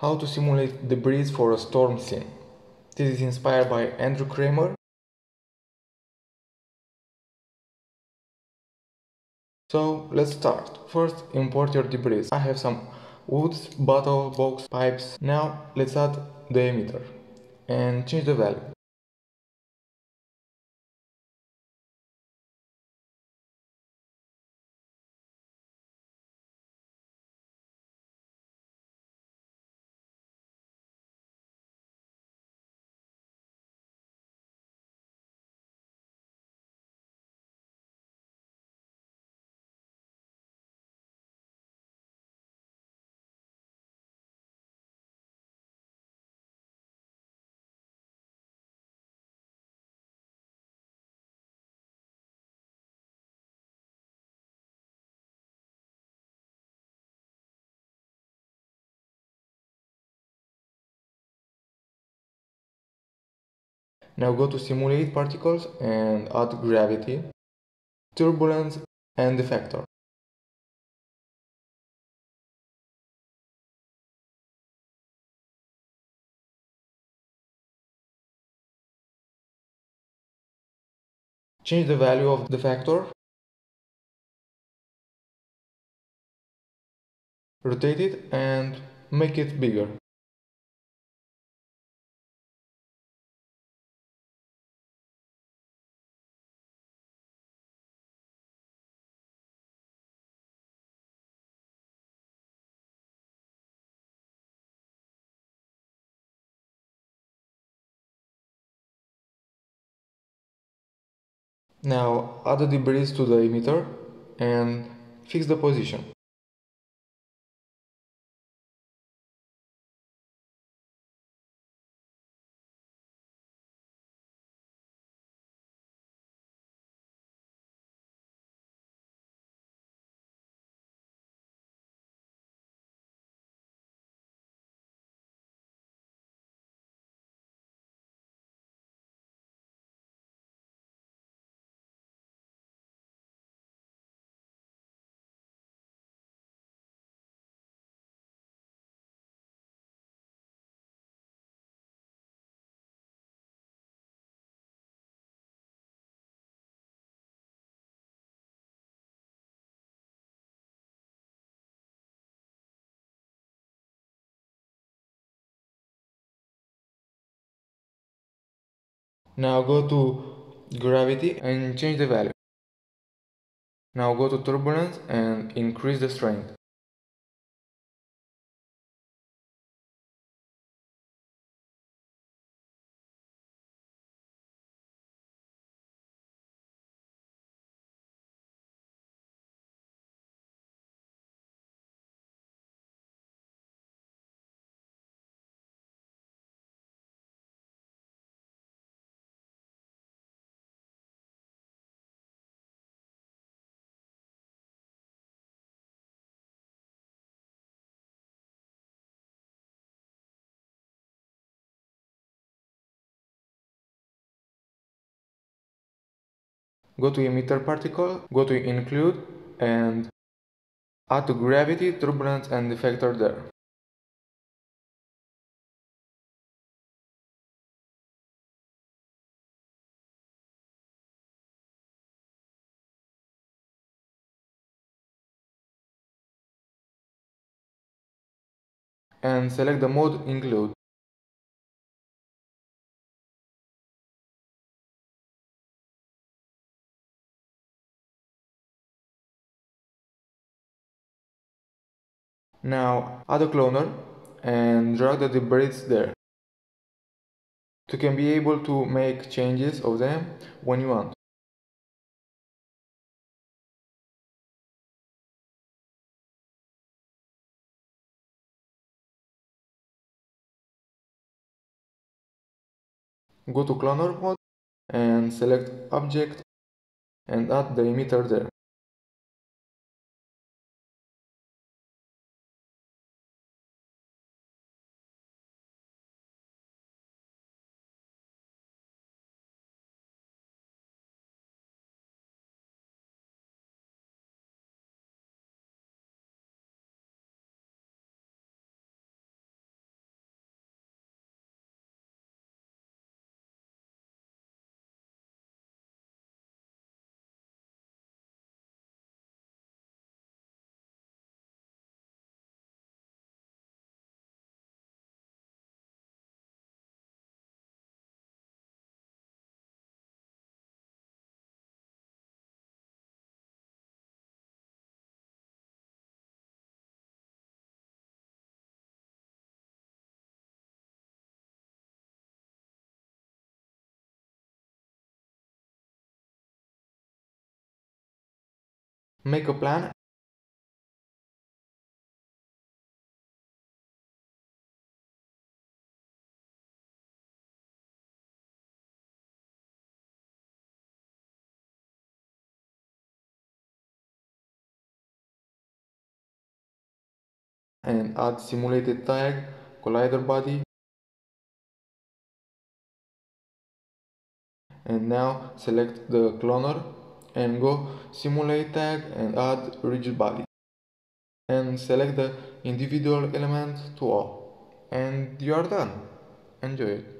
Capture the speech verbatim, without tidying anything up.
How to simulate debris for a storm scene. This is inspired by Andrew Kramer. So let's start. First, import your debris. I have some woods, bottle, box, pipes. Now let's add diameter and change the value. Now go to simulate particles and add gravity, turbulence and the factor. Change the value of the factor. Rotate it and make it bigger. Now add the debris to the emitter and fix the position. Now go to gravity and change the value. Now go to turbulence and increase the strength. Go to emitter particle, go to include and add to gravity, turbulence and the factor there. And select the mode include. Now add a cloner and drag the debris there. You can be able to make changes of them when you want. Go to cloner mode and select object and add the emitter there. make a plan and add simulated tag, collider body. And now select the cloner and go simulate tag and add rigid body. And select the individual element to all. And you are done. Enjoy it.